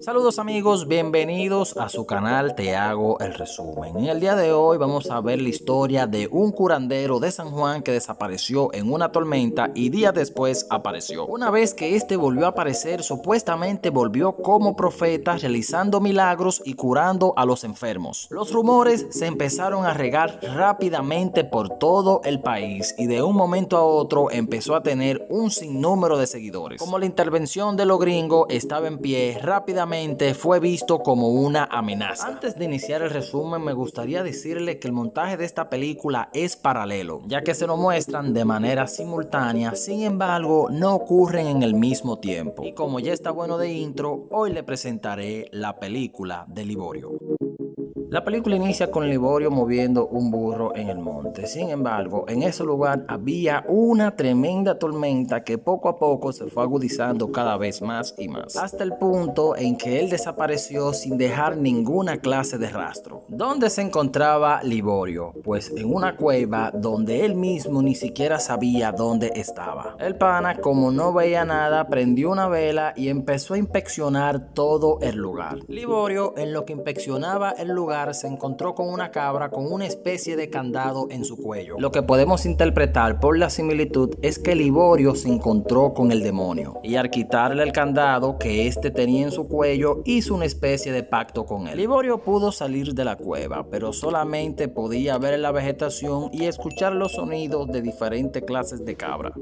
Saludos amigos, bienvenidos a su canal Te Hago el Resumen. En el día de hoy vamos a ver la historia de un curandero de San Juan que desapareció en una tormenta y días después apareció. Una vez que este volvió a aparecer, supuestamente volvió como profeta realizando milagros y curando a los enfermos. Los rumores se empezaron a regar rápidamente por todo el país y de un momento a otro empezó a tener un sinnúmero de seguidores. Como la intervención de los gringos estaba en pie, rápidamente fue visto como una amenaza. Antes de iniciar el resumen, me gustaría decirle que el montaje de esta película es paralelo, ya que se nos muestran de manera simultánea, sin embargo, no ocurren en el mismo tiempo. Y como ya está bueno de intro, hoy le presentaré la película de Liborio. La película inicia con Liborio moviendo un burro en el monte. Sin embargo, en ese lugar había una tremenda tormenta que poco a poco se fue agudizando cada vez más y más, hasta el punto en que él desapareció sin dejar ninguna clase de rastro. ¿Dónde se encontraba Liborio? Pues en una cueva donde él mismo ni siquiera sabía dónde estaba. El pana, como no veía nada, prendió una vela y empezó a inspeccionar todo el lugar. Liborio, en lo que inspeccionaba el lugar, se encontró con una cabra con una especie de candado en su cuello. Lo que podemos interpretar por la similitud es que Liborio se encontró con el demonio y al quitarle el candado que este tenía en su cuello hizo una especie de pacto con él. Liborio pudo salir de la cueva, pero solamente podía ver la vegetación y escuchar los sonidos de diferentes clases de cabra.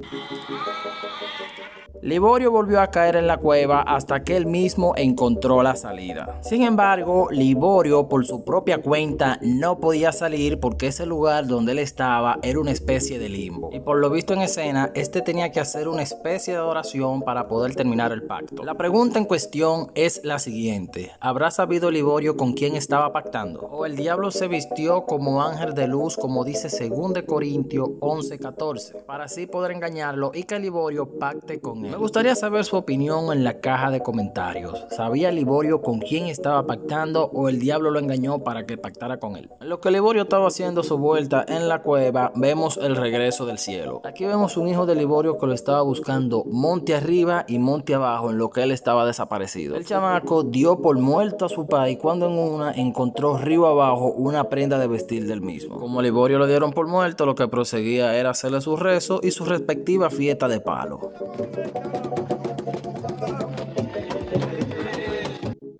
Liborio volvió a caer en la cueva hasta que él mismo encontró la salida. Sin embargo, Liborio por su propia cuenta no podía salir porque ese lugar donde él estaba era una especie de limbo. Y por lo visto en escena, este tenía que hacer una especie de oración para poder terminar el pacto. La pregunta en cuestión es la siguiente: ¿habrá sabido Liborio con quién estaba pactando? ¿O el diablo se vistió como ángel de luz, como dice 2 Corintios 11:14, para así poder engañarlo y que Liborio pacte con él? Me gustaría saber su opinión en la caja de comentarios. ¿Sabía Liborio con quién estaba pactando o el diablo lo engañó para que pactara con él? En lo que Liborio estaba haciendo su vuelta en la cueva, vemos el regreso del cielo. Aquí vemos un hijo de Liborio que lo estaba buscando monte arriba y monte abajo en lo que él estaba desaparecido. El chamaco dio por muerto a su padre cuando en una encontró río abajo una prenda de vestir del mismo. Como Liborio lo dieron por muerto, lo que proseguía era hacerle su rezo y su respectiva fiesta de palo.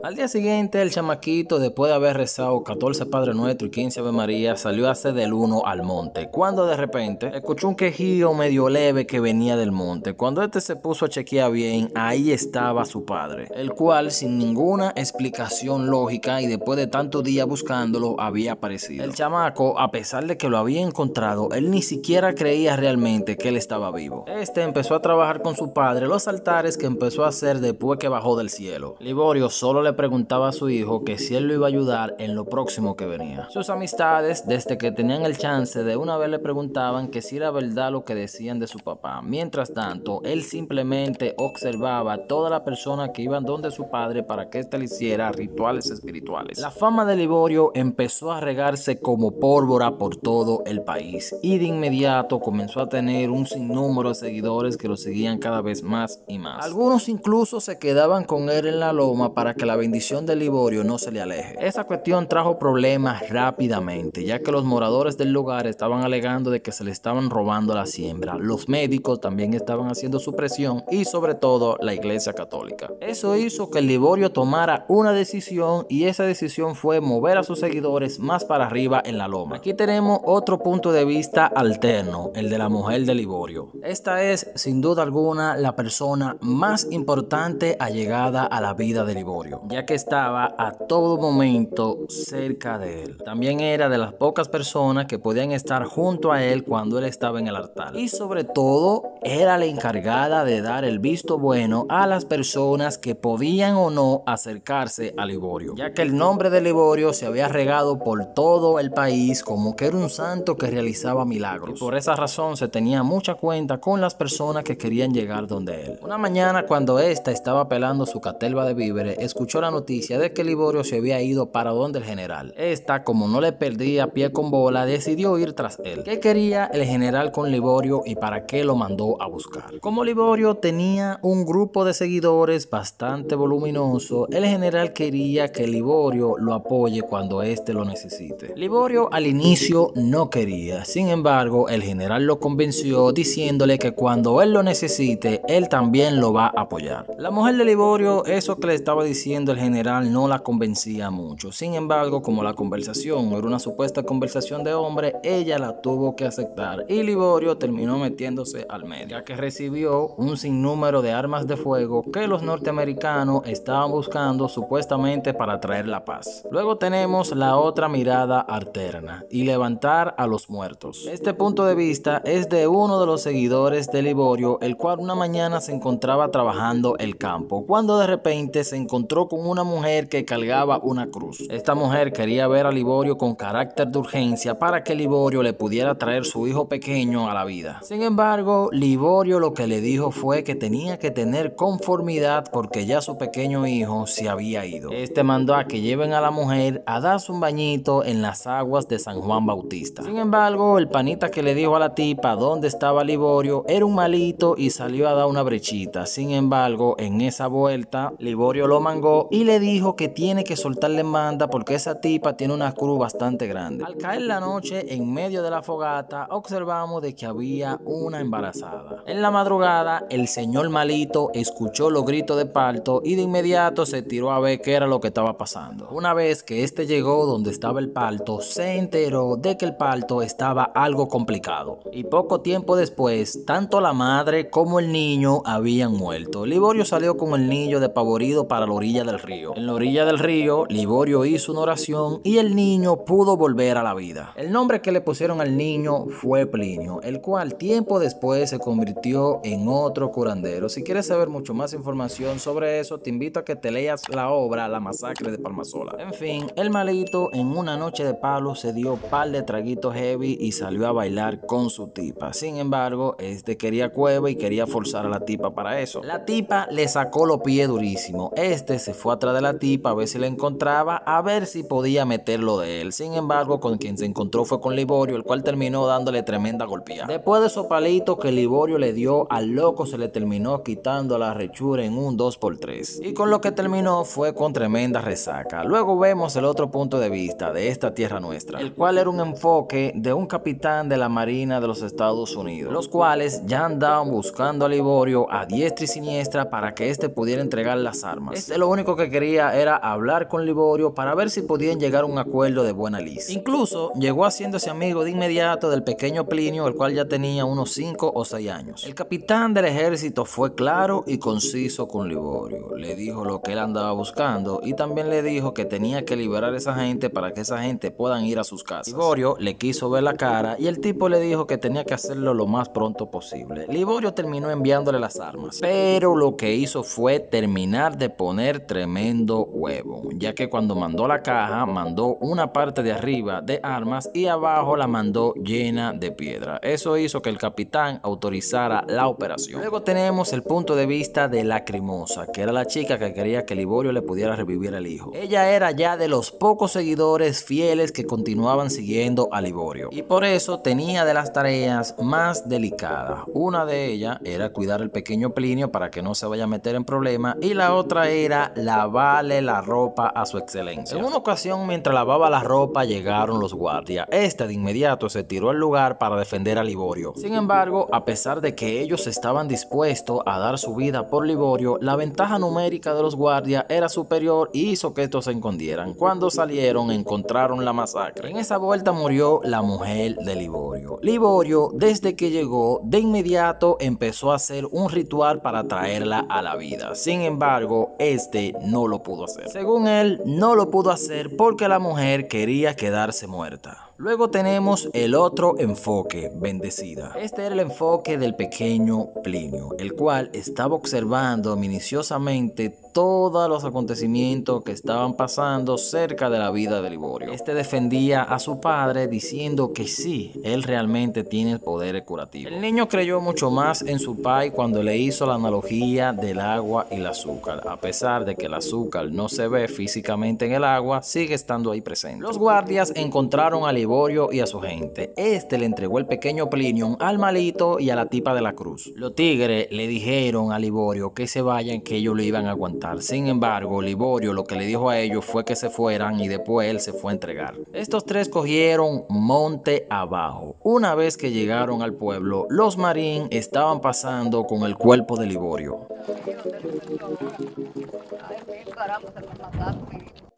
Al día siguiente, el chamaquito, después de haber rezado 14 Padre Nuestro y 15 Ave María, salió a hacer del 1 al monte, cuando de repente escuchó un quejío medio leve que venía del monte. Cuando este se puso a chequear bien, ahí estaba su padre, el cual sin ninguna explicación lógica y después de tantos días buscándolo, había aparecido. El chamaco, a pesar de que lo había encontrado, él ni siquiera creía realmente que él estaba vivo. Este empezó a trabajar con su padre los altares que empezó a hacer después que bajó del cielo. Liborio solo le preguntaba a su hijo que si él lo iba a ayudar en lo próximo que venía. Sus amistades, desde que tenían el chance, de una vez le preguntaban que si era verdad lo que decían de su papá. Mientras tanto, él simplemente observaba a toda la persona que iban donde su padre para que éste le hiciera rituales espirituales. La fama de Liborio empezó a regarse como pólvora por todo el país y de inmediato comenzó a tener un sinnúmero de seguidores que lo seguían cada vez más y más. Algunos incluso se quedaban con él en la loma para que la bendición de Liborio no se le aleje. Esa cuestión trajo problemas rápidamente, ya que los moradores del lugar estaban alegando de que se le estaban robando la siembra. Los médicos también estaban haciendo su presión y sobre todo la Iglesia Católica. Eso hizo que Liborio tomara una decisión y esa decisión fue mover a sus seguidores más para arriba en la loma. Aquí tenemos otro punto de vista alterno, el de la mujer de Liborio. Esta es sin duda alguna la persona más importante allegada a la vida de Liborio, ya que estaba a todo momento cerca de él. También era de las pocas personas que podían estar junto a él cuando él estaba en el altar. Y sobre todo, era la encargada de dar el visto bueno a las personas que podían o no acercarse a Liborio, ya que el nombre de Liborio se había regado por todo el país como que era un santo que realizaba milagros. Y por esa razón se tenía mucha cuenta con las personas que querían llegar donde él. Una mañana, cuando ésta estaba pelando su caterva de víveres, escuchó la noticia de que Liborio se había ido para donde el general. Esta, como no le perdía pie con bola, decidió ir tras él. ¿Qué quería el general con Liborio y para qué lo mandó a buscar? Como Liborio tenía un grupo de seguidores bastante voluminoso, el general quería que Liborio lo apoye cuando éste lo necesite. Liborio al inicio no quería, sin embargo el general lo convenció diciéndole que cuando él lo necesite, él también lo va a apoyar. La mujer de Liborio, eso que le estaba diciendo el general no la convencía mucho, sin embargo como la conversación era una supuesta conversación de hombre, ella la tuvo que aceptar y Liborio terminó metiéndose al medio, ya que recibió un sinnúmero de armas de fuego que los norteamericanos estaban buscando supuestamente para traer la paz. Luego tenemos la otra mirada alterna y levantar a los muertos. Este punto de vista es de uno de los seguidores de Liborio, el cual una mañana se encontraba trabajando el campo cuando de repente se encontró con una mujer que cargaba una cruz. Esta mujer quería ver a Liborio con carácter de urgencia para que Liborio le pudiera traer su hijo pequeño a la vida. Sin embargo, Liborio lo que le dijo fue que tenía que tener conformidad porque ya su pequeño hijo se había ido. Este mandó a que lleven a la mujer a darse un bañito en las aguas de San Juan Bautista. Sin embargo, el panita que le dijo a la tipa dónde estaba Liborio era un malito y salió a dar una brechita. Sin embargo, en esa vuelta Liborio lo mangó y le dijo que tiene que soltarle manda porque esa tipa tiene una cruz bastante grande. Al caer la noche, en medio de la fogata, observamos de que había una embarazada. En la madrugada, el señor malito escuchó los gritos de parto y de inmediato se tiró a ver qué era lo que estaba pasando. Una vez que este llegó donde estaba el parto, se enteró de que el parto estaba algo complicado y poco tiempo después, tanto la madre como el niño habían muerto. Liborio salió con el niño despavorido para la orilla del río. En la orilla del río, Liborio hizo una oración y el niño pudo volver a la vida. El nombre que le pusieron al niño fue Plinio, el cual tiempo después se convirtió en otro curandero. Si quieres saber mucho más información sobre eso, te invito a que te leas la obra La Masacre de Palmasola. En fin, el malito en una noche de palo se dio par de traguitos heavy y salió a bailar con su tipa. Sin embargo, este quería cueva y quería forzar a la tipa para eso. La tipa le sacó los pies durísimo. Este se fue atrás de la tipa a ver si la encontraba, a ver si podía meterlo de él. Sin embargo, con quien se encontró fue con Liborio, el cual terminó dándole tremenda golpeada. Después de esos palitos que Liborio le dio, al loco se le terminó quitando la rechura en un 2x3. Y con lo que terminó fue con tremenda resaca. Luego vemos el otro punto de vista de esta tierra nuestra, el cual era un enfoque de un capitán de la Marina de los Estados Unidos, los cuales ya andaban buscando a Liborio a diestra y siniestra para que éste pudiera entregar las armas. Este lo único que quería era hablar con Liborio para ver si podían llegar a un acuerdo de buena lista. Incluso llegó haciéndose amigo de inmediato del pequeño Plinio, el cual ya tenía unos 5 o 6 años. El capitán del ejército fue claro y conciso con Liborio. Le dijo lo que él andaba buscando y también le dijo que tenía que liberar a esa gente para que esa gente puedan ir a sus casas. Liborio le quiso ver la cara y el tipo le dijo que tenía que hacerlo lo más pronto posible. Liborio terminó enviándole las armas, pero lo que hizo fue terminar de poner tremendo huevo, ya que cuando mandó la caja, mandó una parte de arriba de armas y abajo la mandó llena de piedra. Eso hizo que el capitán autorizara la operación. Luego tenemos el punto de vista de Lacrimosa, que era la chica que quería que Liborio le pudiera revivir al hijo. Ella era ya de los pocos seguidores fieles que continuaban siguiendo a Liborio y por eso tenía de las tareas más delicadas. Una de ellas era cuidar al pequeño Plinio para que no se vaya a meter en problemas y la otra era lavarle la ropa a su excelencia. En una ocasión, mientras lavaba la ropa, llegaron los guardias. Este de inmediato se tiró al lugar para defender a Liborio. Sin embargo, a pesar de que ellos estaban dispuestos a dar su vida por Liborio, la ventaja numérica de los guardias era superior y hizo que estos se escondieran. Cuando salieron, encontraron la masacre. En esa vuelta murió la mujer de Liborio. Liborio, desde que llegó, de inmediato empezó a hacer un ritual para traerla a la vida. Sin embargo, este no lo pudo hacer. Según él, no lo pudo hacer porque la mujer quería quedarse muerta. Luego tenemos el otro enfoque, bendecida. Este era el enfoque del pequeño Plinio, el cual estaba observando minuciosamente todos los acontecimientos que estaban pasando cerca de la vida de Liborio. Este defendía a su padre diciendo que sí, él realmente tiene poderes curativos. El niño creyó mucho más en su pai cuando le hizo la analogía del agua y el azúcar. A pesar de que el azúcar no se ve físicamente en el agua, sigue estando ahí presente. Los guardias encontraron a Liborio y a su gente. Este le entregó el pequeño Plinio al malito y a la tipa de la cruz. Los tigres le dijeron a Liborio que se vayan, que ellos lo iban a aguantar. Sin embargo, Liborio lo que le dijo a ellos fue que se fueran y después él se fue a entregar. Estos tres cogieron monte abajo. Una vez que llegaron al pueblo, los marines estaban pasando con el cuerpo de Liborio.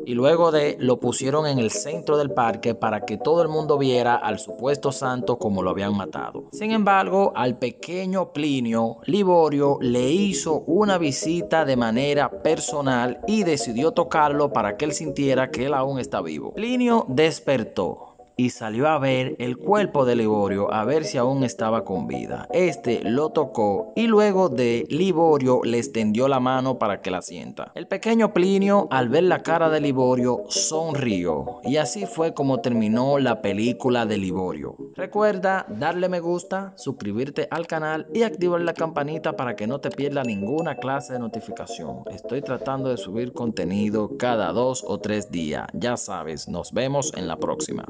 Y luego lo pusieron en el centro del parque para que todo el mundo viera al supuesto santo como lo habían matado. Sin embargo, al pequeño Plinio, Liborio le hizo una visita de manera personal y decidió tocarlo para que él sintiera que él aún está vivo. Plinio despertó y salió a ver el cuerpo de Liborio a ver si aún estaba con vida. Este lo tocó y luego de Liborio le extendió la mano para que la sienta. El pequeño Plinio, al ver la cara de Liborio, sonrió, y así fue como terminó la película de Liborio. Recuerda darle me gusta, suscribirte al canal y activar la campanita para que no te pierdas ninguna clase de notificación. Estoy tratando de subir contenido cada 2 o 3 días. Ya sabes, nos vemos en la próxima.